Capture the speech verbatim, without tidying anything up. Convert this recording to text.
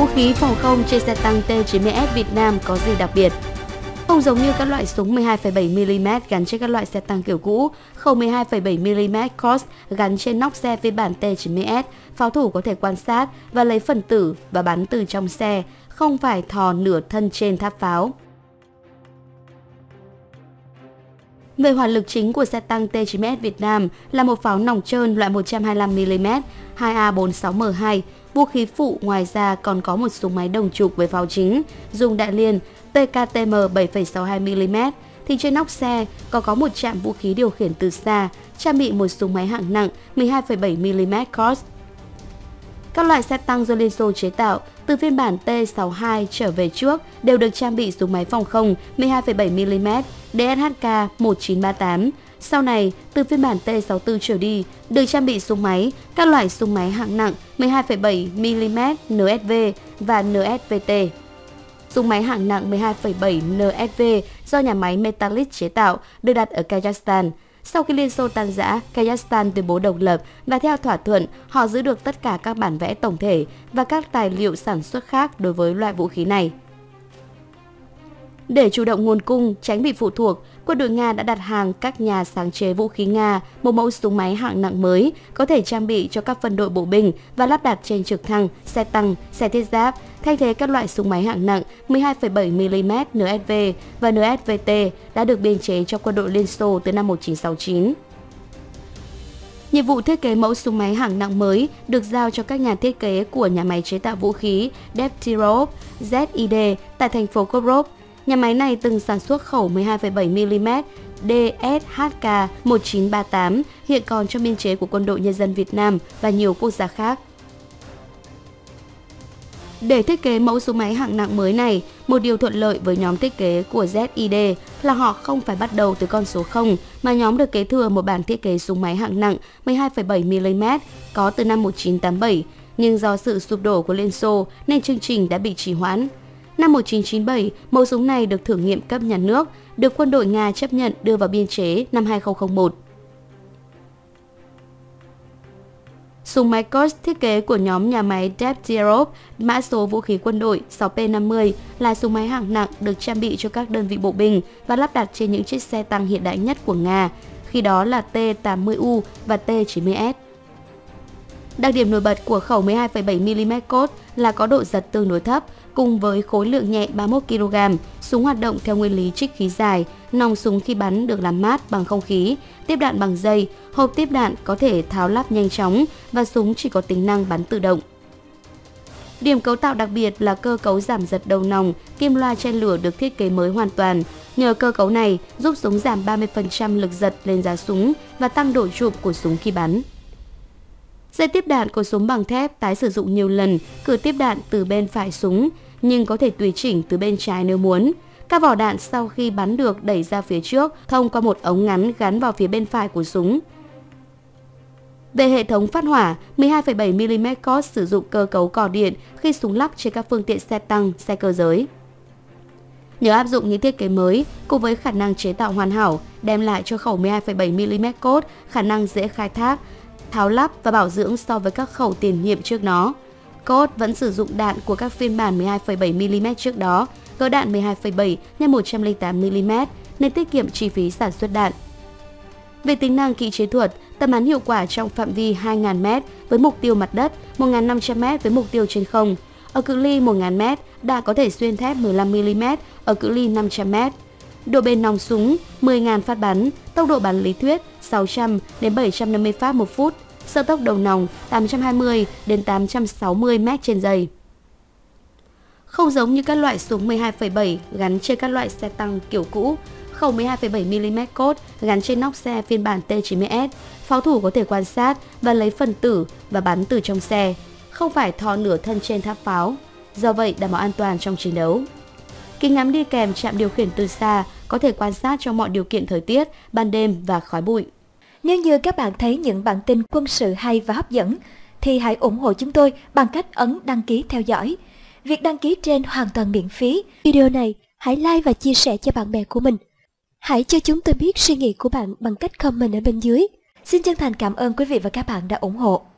vũ khí phòng không trên xe tăng T chín mươi S Việt Nam có gì đặc biệt? Không giống như các loại súng mười hai phẩy bảy mi li mét gắn trên các loại xe tăng kiểu cũ, khẩu mười hai phẩy bảy mi li mét Krop gắn trên nóc xe phiên bản T chín mươi S, pháo thủ có thể quan sát và lấy phần tử và bắn từ trong xe, không phải thò nửa thân trên tháp pháo. Về hỏa lực chính của xe tăng T chín mươi S Việt Nam là một pháo nòng trơn loại một trăm hai mươi lăm mi li mét, hai A bốn sáu M hai. Vũ khí phụ ngoài ra còn có một súng máy đồng trục với pháo chính, dùng đạn liên T K T M bảy phẩy sáu hai mi li mét. Thì trên nóc xe còn có một trạm vũ khí điều khiển từ xa, trang bị một súng máy hạng nặng mười hai phẩy bảy mi li mét Krop. Các loại xe tăng do Liên Xô chế tạo từ phiên bản T sáu hai trở về trước đều được trang bị súng máy phòng không mười hai phẩy bảy mi li mét D S H K một chín ba tám. Sau này, từ phiên bản T sáu tư trở đi, được trang bị súng máy, các loại súng máy hạng nặng mười hai phẩy bảy mi li mét N S V và N S V T. Súng máy hạng nặng mười hai phẩy bảy N S V do nhà máy Metalist chế tạo được đặt ở Kazakhstan. Sau khi Liên Xô tan rã, Kazakhstan tuyên bố độc lập và theo thỏa thuận, họ giữ được tất cả các bản vẽ tổng thể và các tài liệu sản xuất khác đối với loại vũ khí này. Để chủ động nguồn cung, tránh bị phụ thuộc, quân đội Nga đã đặt hàng các nhà sáng chế vũ khí Nga một mẫu súng máy hạng nặng mới có thể trang bị cho các phân đội bộ binh và lắp đặt trên trực thăng, xe tăng, xe thiết giáp, thay thế các loại súng máy hạng nặng mười hai phẩy bảy mi li mét N S V và N S V T đã được biên chế cho quân đội Liên Xô từ năm một nghìn chín trăm sáu mươi chín. Nhiệm vụ thiết kế mẫu súng máy hạng nặng mới được giao cho các nhà thiết kế của nhà máy chế tạo vũ khí Degtyarov Z I D tại thành phố Krop. Nhà máy này từng sản xuất khẩu mười hai phẩy bảy mi li mét D S H K một chín ba tám, hiện còn trong biên chế của Quân đội Nhân dân Việt Nam và nhiều quốc gia khác. Để thiết kế mẫu súng máy hạng nặng mới này, một điều thuận lợi với nhóm thiết kế của Z I D là họ không phải bắt đầu từ con số không, mà nhóm được kế thừa một bản thiết kế súng máy hạng nặng mười hai phẩy bảy mi li mét có từ năm một nghìn chín trăm tám mươi bảy, nhưng do sự sụp đổ của Liên Xô nên chương trình đã bị trì hoãn. Năm một nghìn chín trăm chín mươi bảy, mẫu súng này được thử nghiệm cấp nhà nước, được quân đội Nga chấp nhận đưa vào biên chế năm hai nghìn không trăm lẻ một. Súng máy Krop thiết kế của nhóm nhà máy Degtyarov, mã số vũ khí quân đội sáu P năm mươi là súng máy hạng nặng được trang bị cho các đơn vị bộ binh và lắp đặt trên những chiếc xe tăng hiện đại nhất của Nga, khi đó là T tám mươi U và T chín mươi S. Đặc điểm nổi bật của khẩu mười hai phẩy bảy mi li mét Krop là có độ giật tương đối thấp, cùng với khối lượng nhẹ ba mươi mốt ki lô gam, súng hoạt động theo nguyên lý trích khí dài, nòng súng khi bắn được làm mát bằng không khí, tiếp đạn bằng dây, hộp tiếp đạn có thể tháo lắp nhanh chóng và súng chỉ có tính năng bắn tự động. Điểm cấu tạo đặc biệt là cơ cấu giảm giật đầu nòng, kim loa che lửa được thiết kế mới hoàn toàn. Nhờ cơ cấu này giúp súng giảm ba mươi phần trăm lực giật lên giá súng và tăng độ chụp của súng khi bắn. Dây tiếp đạn của súng bằng thép tái sử dụng nhiều lần, cử tiếp đạn từ bên phải súng, nhưng có thể tùy chỉnh từ bên trái nếu muốn. Các vỏ đạn sau khi bắn được đẩy ra phía trước thông qua một ống ngắn gắn vào phía bên phải của súng. Về hệ thống phát hỏa, mười hai phẩy bảy mi li mét Krop sử dụng cơ cấu cò điện khi súng lắp trên các phương tiện xe tăng, xe cơ giới. Nhờ áp dụng những thiết kế mới, cùng với khả năng chế tạo hoàn hảo, đem lại cho khẩu mười hai phẩy bảy mi li mét Krop khả năng dễ khai thác, tháo lắp và bảo dưỡng so với các khẩu tiền nhiệm trước nó. Krop vẫn sử dụng đạn của các phiên bản mười hai phẩy bảy mi li mét trước đó, gỡ đạn mười hai phẩy bảy nhân một trăm lẻ tám mi li mét nên tiết kiệm chi phí sản xuất đạn. Về tính năng kỹ chiến thuật, tầm bắn hiệu quả trong phạm vi hai nghìn mét với mục tiêu mặt đất, một nghìn năm trăm mét với mục tiêu trên không. Ở cự ly một nghìn mét, đạn có thể xuyên thép mười lăm mi li mét ở cự ly năm trăm mét. Độ bền nòng súng mười nghìn phát bắn, tốc độ bắn lý thuyết sáu trăm đến bảy trăm năm mươi phát một phút, sơ tốc đầu nòng tám trăm hai mươi đến tám trăm sáu mươi mét trên giây. Không giống như các loại súng mười hai phẩy bảy gắn trên các loại xe tăng kiểu cũ, khẩu mười hai phẩy bảy mi li mét Krop gắn trên nóc xe phiên bản T chín mươi S, pháo thủ có thể quan sát và lấy phần tử và bắn từ trong xe, không phải thò nửa thân trên tháp pháo, do vậy đảm bảo an toàn trong chiến đấu. Kính ngắm đi kèm trạm điều khiển từ xa có thể quan sát trong mọi điều kiện thời tiết, ban đêm và khói bụi. Nếu như các bạn thấy những bản tin quân sự hay và hấp dẫn, thì hãy ủng hộ chúng tôi bằng cách ấn đăng ký theo dõi. Việc đăng ký trên hoàn toàn miễn phí. Video này hãy like và chia sẻ cho bạn bè của mình. Hãy cho chúng tôi biết suy nghĩ của bạn bằng cách comment ở bên dưới. Xin chân thành cảm ơn quý vị và các bạn đã ủng hộ.